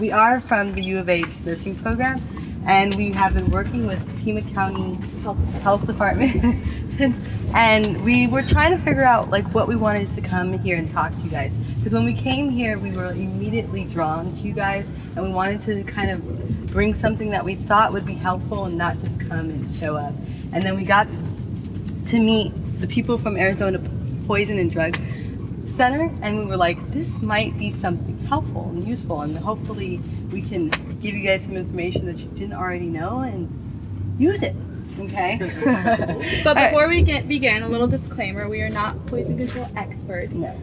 We are from the U of A nursing program, and we have been working with Pima County Health Department, and we were trying to figure out like what we wanted to come here and talk to you guys. Because when we came here, we were immediately drawn to you guys, and we wanted to kind of bring something that we thought would be helpful and not just come and show up. And then we got to meet the people from Arizona Poison and Drug Center, and we were like, this might be something helpful and useful, and hopefully we can give you guys some information that you didn't already know and use it. Okay. But before we begin, a little disclaimer: we are not poison control experts. No.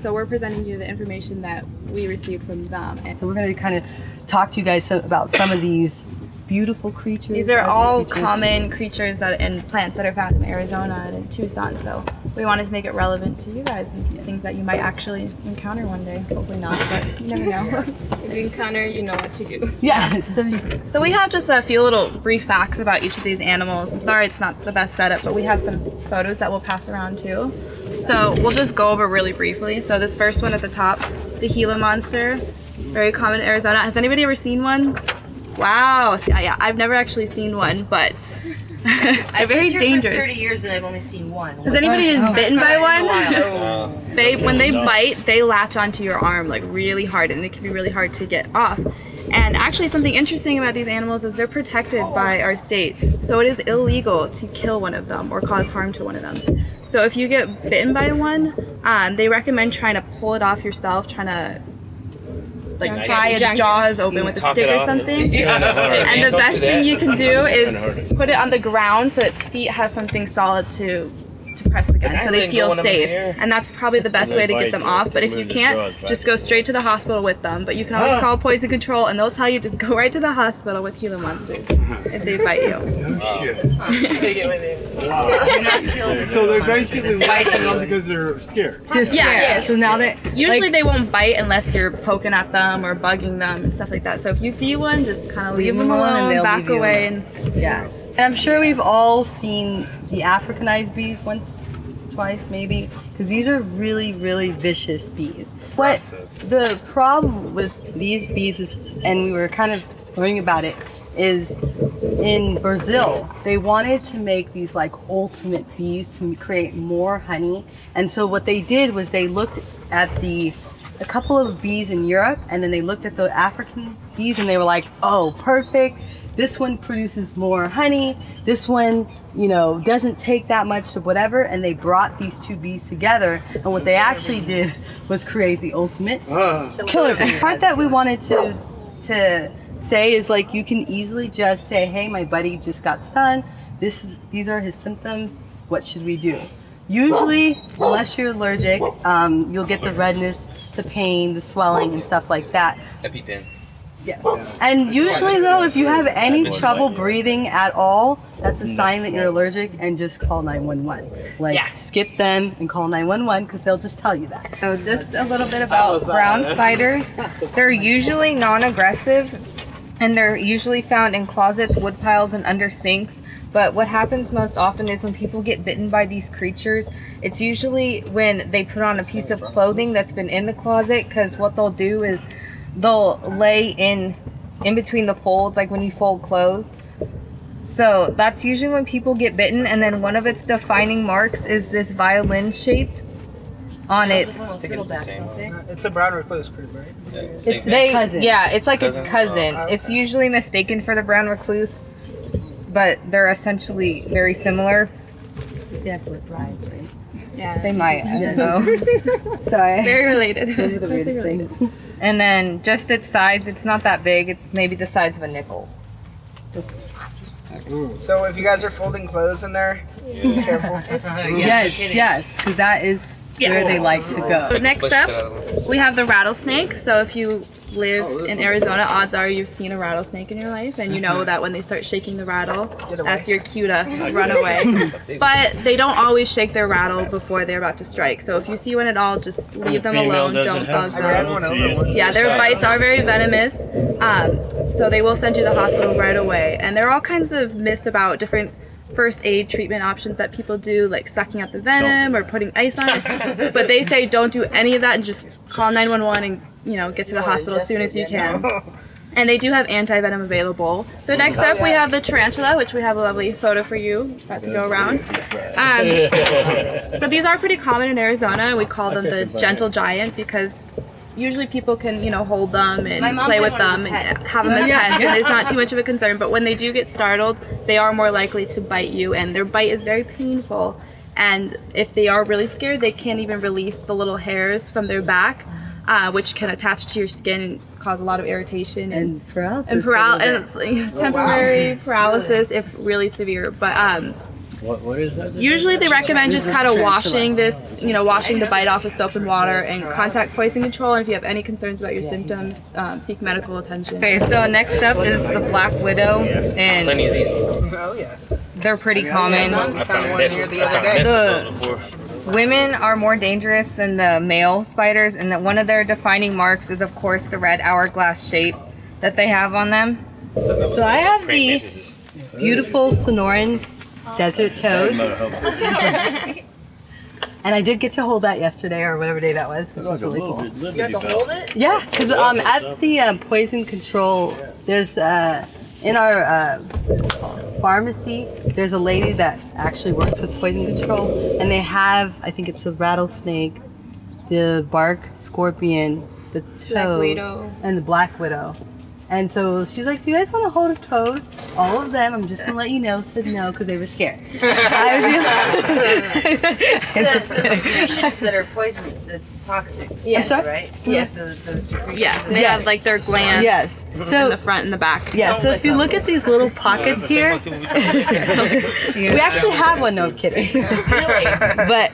So we're presenting you the information that we received from them. And so we're going to kind of talk to you guys about some of these beautiful creatures. These are all common creatures that and plants that are found in Arizona and in Tucson. So we wanted to make it relevant to you guys and things that you might actually encounter one day. Hopefully not, but you never know. If you encounter, you know what to do. Yeah. So we have just a few little brief facts about each of these animals. I'm sorry it's not the best setup, but we have some photos that we'll pass around too. So we'll just go over really briefly. So this first one at the top, the Gila monster, very common in Arizona. Has anybody ever seen one? Wow, yeah, I've never actually seen one, but they're very dangerous. For 30 years and I've only seen one. Has anybody been bitten by one? When they bite, they latch onto your arm like really hard, and it can be really hard to get off. And actually something interesting about these animals is they're protected by our state. So it is illegal to kill one of them or cause harm to one of them. So if you get bitten by one, they recommend trying to pull it off yourself, trying to like pry its jaws open with a stick or something. And the best thing you can do is put it on the ground so its feet has something solid to press against so they feel safe. And that's probably the best way to get them off. But if you can't, just go straight to the hospital with them. But you can always call poison control and they'll tell you just go right to the hospital with Gila monsters if they bite you. Oh shit. Take it with you. Wow. So they're basically biting them because they're scared. Yeah, yeah. So now that usually like, they won't bite unless you're poking at them or bugging them and stuff like that. So if you see one, just kind of leave them alone, and back away, and yeah. And I'm sure we've all seen the Africanized bees once, twice maybe, because these are really, really vicious bees. But the problem with these bees is, and we were kind of learning about it, is in Brazil, they wanted to make these like ultimate bees to create more honey. And so what they did was they looked at a couple of bees in Europe, and then they looked at the African bees and they were like, oh, perfect. This one produces more honey. This one, you know, doesn't take that much to whatever. And they brought these two bees together. And what they actually did was create the ultimate killer bee. The part that we wanted to say is like, you can easily just say, hey, my buddy just got stung. These are his symptoms. What should we do? Usually, unless you're allergic, you'll get the redness, the pain, the swelling, and stuff like that. EpiPen. Yes. And usually though, if you have any trouble breathing at all, that's a sign that you're allergic, and just call 911. Like skip them and call 911 because they'll just tell you that. So just a little bit about brown spiders. They're usually non-aggressive, and they're usually found in closets, wood piles, and under sinks. But what happens most often is when people get bitten by these creatures, it's usually when they put on a piece of clothing that's been in the closet, because what they'll do is they'll lay in between the folds, like when you fold clothes. So that's usually when people get bitten. And then one of its defining marks is this violin shaped on its it's a brown recluse group, right? Yeah, it's like its cousin. It's usually mistaken for the brown recluse, but they're essentially very similar. Yeah, with eyes, right? Yeah. They might, I don't know. Sorry. Very related. Those are the weirdest things. And then just its size, it's not that big. It's maybe the size of a nickel. So if you guys are folding clothes in there, be careful. Yes, because that is where they like to go. So next up, we have the rattlesnake. So if you live in Arizona, odds are you've seen a rattlesnake in your life, and you know that when they start shaking the rattle, that's your cue to run away. But they don't always shake their rattle before they're about to strike. So if you see one at all, just leave them alone. Don't bug them. Yeah, their bites are very venomous, so they will send you to the hospital right away. And there are all kinds of myths about different first aid treatment options that people do, like sucking out the venom or putting ice on it. But they say don't do any of that and just call 911 and you know, get to the hospital as soon as you can. And they do have anti-venom available. So next up we have the tarantula, which we have a lovely photo for you. It's about to go around. So these are pretty common in Arizona. We call them the gentle giant because usually people can, you know, hold them and play with them and have them as pets, and it's not too much of a concern. But when they do get startled, they are more likely to bite you, and their bite is very painful. And if they are really scared, they can't even release the little hairs from their back, which can attach to your skin and cause a lot of irritation and paralysis. And temporary paralysis if really severe. But what is that? Usually they recommend just kind of washing this, you know, washing the bite off with soap and water, and contact poison control. And if you have any concerns about your symptoms, seek medical attention. Okay, so next up is the Black Widow, and they're pretty common. The women are more dangerous than the male spiders, and that one of their defining marks is, of course, the red hourglass shape that they have on them. So I have the beautiful Sonoran desert toad, and I did get to hold that yesterday or whatever day that was, which was really cool. You have to hold it? Yeah, because at the poison control, there's in our pharmacy, there's a lady that actually works with poison control, and they have, I think it's a rattle snake, the bark scorpion, the toad, and the Black Widow. And so she's like, do you guys want to hold a toad? All of them, I'm just going to let you know, said no, because they were scared. The secretions that are poison, that's toxic. Yes. I'm sorry? Right? Yes. Yes, they have like their glands in the front and the back. Yeah, so if you look at these little pockets here, we actually have one, no, I'm kidding. But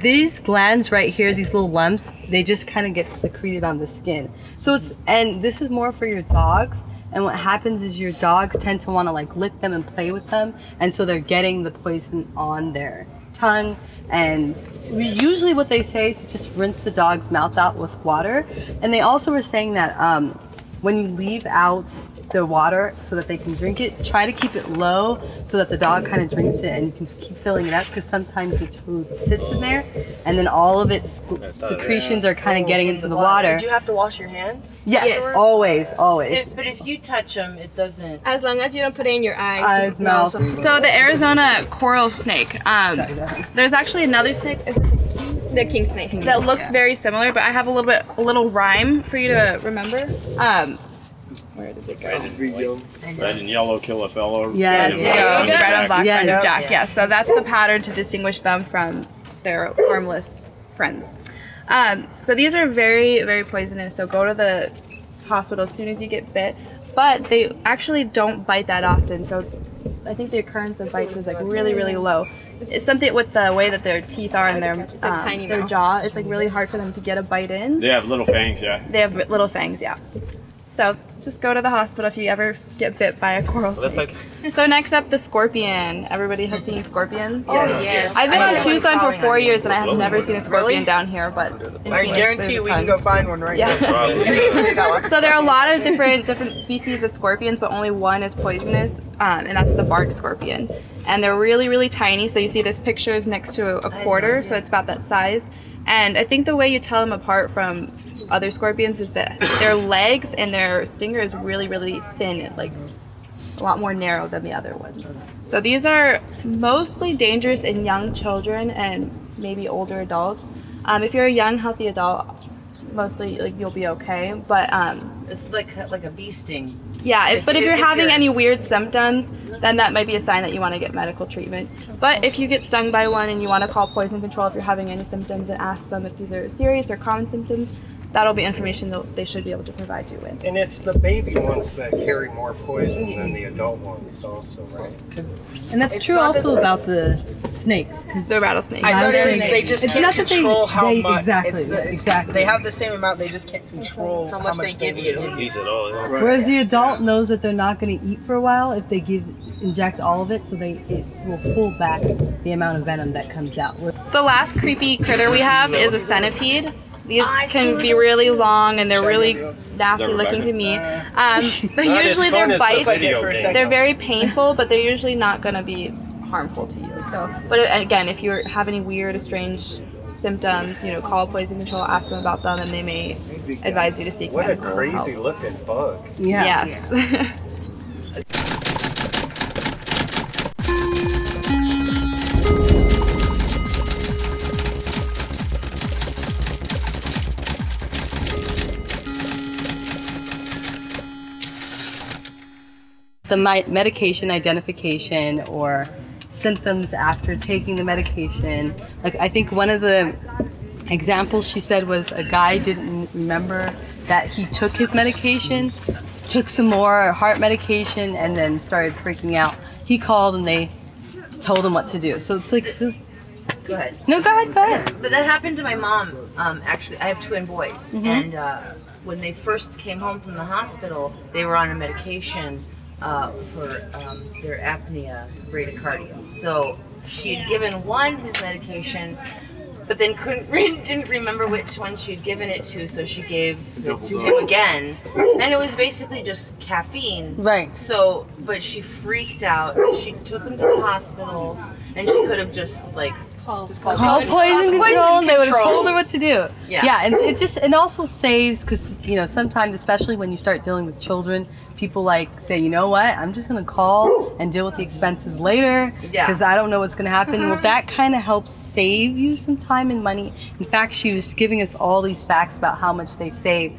these glands right here, these little lumps, they just kind of get secreted on the skin. So it's, and this is more for your dogs, and what happens is your dogs tend to want to like lick them and play with them, and so they're getting the poison on their tongue. And usually what they say is to just rinse the dog's mouth out with water, and they also were saying that when you leave out the water so that they can drink it, try to keep it low so that the dog kind of drinks it and you can keep filling it up, because sometimes the toad sits in there and then all of its secretions are kind of getting into the water. Did you have to wash your hands? Yes, always, always. But if you touch them, it doesn't. As long as you don't put it in your eyes, mouth. So the Arizona coral snake, there's actually another snake. The king snake that looks very similar, but I have a little rhyme for you to remember. Where did it go? Red and yellow kill a fellow. Yes, red and black finds Jack. Yes, so that's the pattern to distinguish them from their harmless friends. So these are very, very poisonous, so go to the hospital as soon as you get bit. But they actually don't bite that often, so I think the occurrence of bites is like really, really low. It's something with the way that their teeth are and their jaw, it's like really hard for them to get a bite in. They have little fangs, They have little fangs, So just go to the hospital if you ever get bit by a coral snake. So next up, the scorpion. Everybody has seen scorpions? Yes. I've been on Tucson for 4 years and I have never seen a scorpion down here, but I guarantee you we can go find one right now. So there are a lot of different species of scorpions, but only one is poisonous, and that's the bark scorpion. And they're really, really tiny. So you see this picture is next to a quarter, so it's about that size. And I think the way you tell them apart from other scorpions is that their legs and their stinger is really, really thin, like a lot more narrow than the other ones. So these are mostly dangerous in young children and maybe older adults. If you're a young, healthy adult, mostly like you'll be okay. But it's like a bee sting. Yeah, but if you're having any weird symptoms, then that might be a sign that you want to get medical treatment. But if you get stung by one and you want to call poison control if you're having any symptoms and ask them if these are serious or common symptoms, that'll be information that they should be able to provide you with. And it's the baby ones that carry more poison than the adult ones also, right? And that's true also about the snakes. The rattlesnakes. I noticed they just can't control how much. Exactly. They have the same amount, they just can't control how much they give you. Whereas the adult knows that they're not going to eat for a while if they inject all of it, so it will pull back the amount of venom that comes out. The last creepy critter we have is a centipede. These can be really long and they're really nasty looking to me. But usually their bites, they're very painful, but they're usually not going to be harmful to you. So, but again, if you have any weird or strange symptoms, you know, call Poison Control, ask them about them, and they may advise you to seek medical help. What a crazy looking bug. Yeah. Yes. Yeah. The medication identification or symptoms after taking the medication. Like, I think one of the examples she said was a guy didn't remember that he took his medication, took some more heart medication, and then started freaking out. He called and they told him what to do. So it's like, go ahead. No, go ahead, go ahead. But that happened to my mom. Actually, I have twin boys. Mm-hmm. And when they first came home from the hospital, they were on a medication for their apnea, bradycardia. So she had given one his medication, but then didn't remember which one she had given it to, so she gave it to him again. And it was basically just caffeine. Right. So, but she freaked out. She took him to the hospital, and she could have just like called Poison Control, and they would have told her what to do. Yeah. Yeah, and it just, and also saves, because, you know, sometimes, especially when you start dealing with children, people like say, you know what, I'm just going to call and deal with the expenses later, because I don't know what's going to happen. Well, that kind of helps save you some time and money. In fact, she was giving us all these facts about how much they save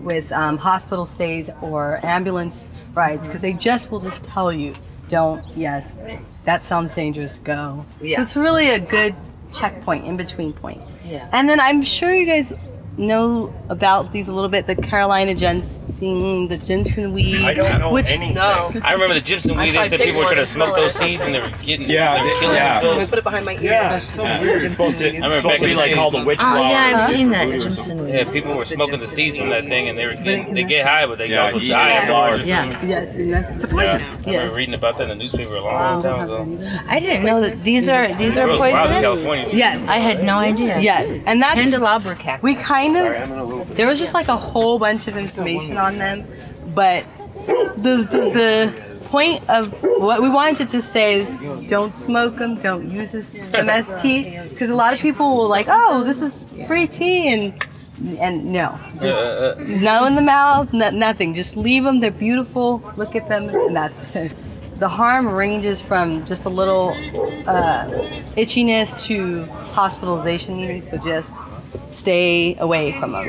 with hospital stays or ambulance rides, because they just will just tell you, don't, yes, that sounds dangerous, go. Yeah. So it's really a good checkpoint, in-between point. Yeah. And then I'm sure you guys know about these a little bit, the Carolina ginseng, the Jimson weed. I don't know anything. No. I remember the Jimson weed, they said people were trying to smoke those seeds and they were getting, they were killing themselves. I put it behind my ear. Yeah, it's so weird. It's supposed to, I remember back to be like called the witch flower. Oh yeah, I've seen that, Jimson weed. Yeah, people were smoking the seeds from that thing and they were getting, they get high, but they can also die afterwards. Yes, it's a poison. I remember reading about that in the newspaper a long time ago. I didn't know that these are poisonous? Yes. I had no idea. Yes, and that's candelabra cactus. We kind of, there was just like a whole bunch of information on them, but the point of what we wanted to just say is don't smoke them, don't use this MST, because a lot of people will like, oh, this is free tea, and no, just no in the mouth, nothing, just leave them, they're beautiful, look at them, and that's it. The harm ranges from just a little itchiness to hospitalization needs, so just stay away from them.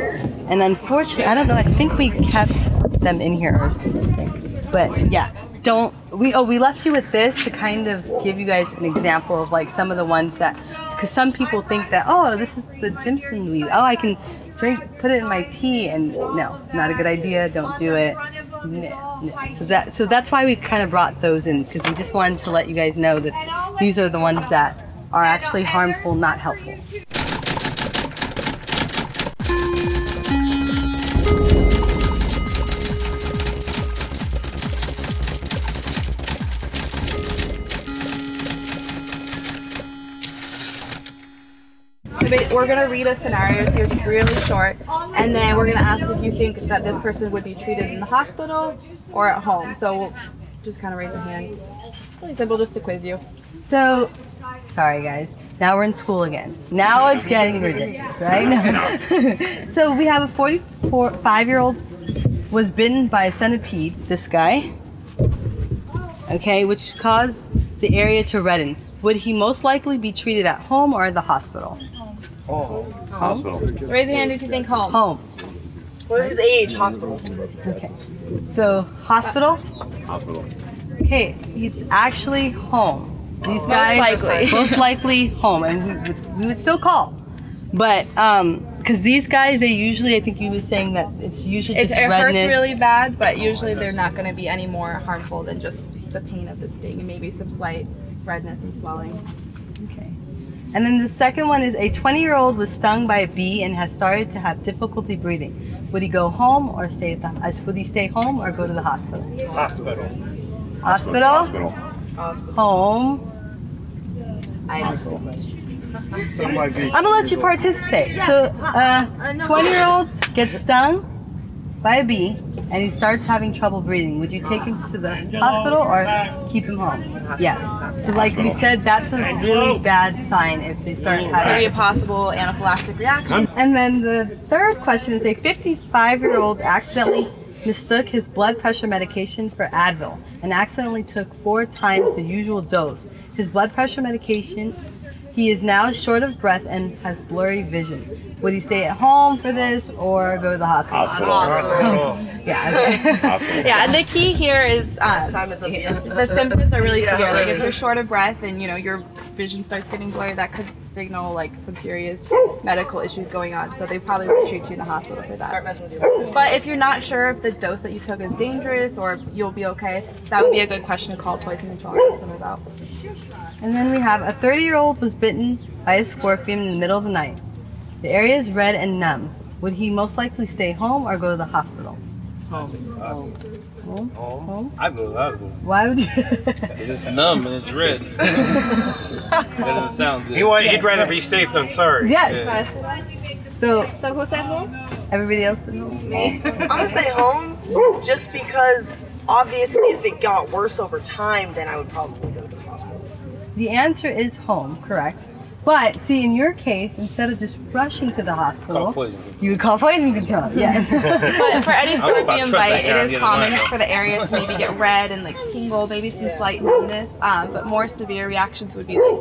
And unfortunately, I don't know, I think we kept them in here or something. But yeah, don't, we left you with this to kind of give you guys an example of like some of the ones that, because some people think that, oh, this is the Jimson weed, oh, I can drink, put it in my tea, and no, not a good idea, don't do it. No. So that's why we kind of brought those in, because we just wanted to let you guys know that these are the ones that are actually harmful, not helpful. We're going to read a scenario here, it's really short, and then we're going to ask if you think that this person would be treated in the hospital or at home. So we'll just kind of raise your hand. Really simple, just to quiz you. So, sorry guys, now we're in school again. Now it's getting ridiculous, right? No. So we have a 45-year-old was bitten by a centipede, this guy, okay, which caused the area to redden. Would he most likely be treated at home or the hospital? Home. Hospital. So raise your hand if you think home. Home. What is his age? Hospital. Okay. So, hospital? Hospital. Okay, it's actually home. These guys, most likely home. And we would still call. But, because these guys, they usually, I think you were saying that it's usually just redness. It hurts really bad, but usually they're not going to be any more harmful than just the pain of the sting and maybe some slight redness and swelling. Okay. And then the second one is a 20-year-old was stung by a bee and has started to have difficulty breathing. Would he go home or stay at the Would he stay home or go to the hospital? Hospital. Hospital? Hospital. Home. I have a question. I'm going to let you participate. So, 20-year-old gets stung by a bee and he starts having trouble breathing, would you take him to the hospital or keep him home? Yes. So like we said, that's a really bad sign if they start having... Could be a possible anaphylactic reaction. And then the third question is a 55-year-old accidentally mistook his blood pressure medication for Advil and accidentally took 4 times the usual dose. His blood pressure medication, he is now short of breath and has blurry vision. Would he stay at home for this or go to the hospital? Hospital. Yeah. Hospital. Yeah, and the key here is the symptoms are really severe. Like if you're short of breath and you know your vision starts getting blurry, that could signal like some serious medical issues going on. So they probably would treat you in the hospital for that. Start messing with your... But if you're not sure if the dose that you took is dangerous or you'll be okay, that would be a good question to call poison control and ask them about. And then we have a 30-year-old was bitten by a scorpion in the middle of the night. The area is red and numb. Would he most likely stay home or go to the hospital? Home. I'd go to the hospital. Why would you? It's numb and it's red. That doesn't sound good. He'd rather be safe than sorry. Yes. Yeah. So who said home? Everybody else said home. Me. I'm gonna say home just because obviously if it got worse over time, then I would probably go to the hospital. The answer is home, correct? But see, in your case, instead of just rushing to the hospital, you would call poison control. Yes. But for any scorpion bite, it is common for the area to maybe get red and like tingle, maybe some slight numbness. But more severe reactions would be like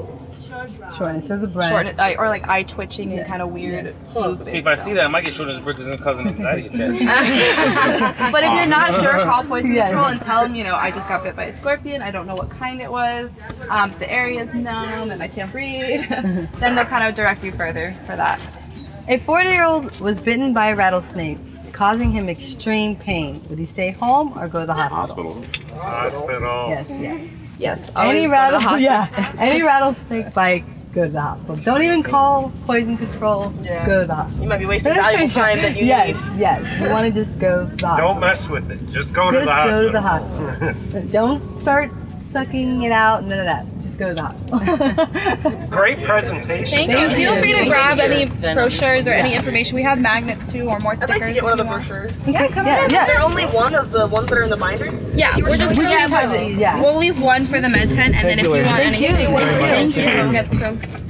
shortness of the breath, or like eye twitching and kind of weird. Yes. See, if I see that, I might get shortness of the breath because it's going to cause an anxiety attack. But if you're not sure, call poison control and tell them, you know, I just got bit by a scorpion. I don't know what kind it was. The area is numb and I can't breathe. Then they'll kind of direct you further for that. A 40-year-old was bitten by a rattlesnake, causing him extreme pain. Would he stay home or go to the hospital? Hospital. Yes. Yes. Yes, any rattlesnake bite, go to the hospital. Don't even call poison control, go to the hospital. You might be wasting valuable time that you need. Yes, you want to just go to the hospital. Don't mess with it, just go to the hospital. Just go to the hospital. Don't start sucking it out, none of that. Just go to the hospital. Great presentation. Thank you. Feel free to grab any brochures or any information. We have magnets too, or more stickers. I'd like to get one of the brochures. Yeah, come on. Is there only one of the ones that are in the binder? Yeah, we'll leave one for the med tent, and then if you want anything, we'll get some.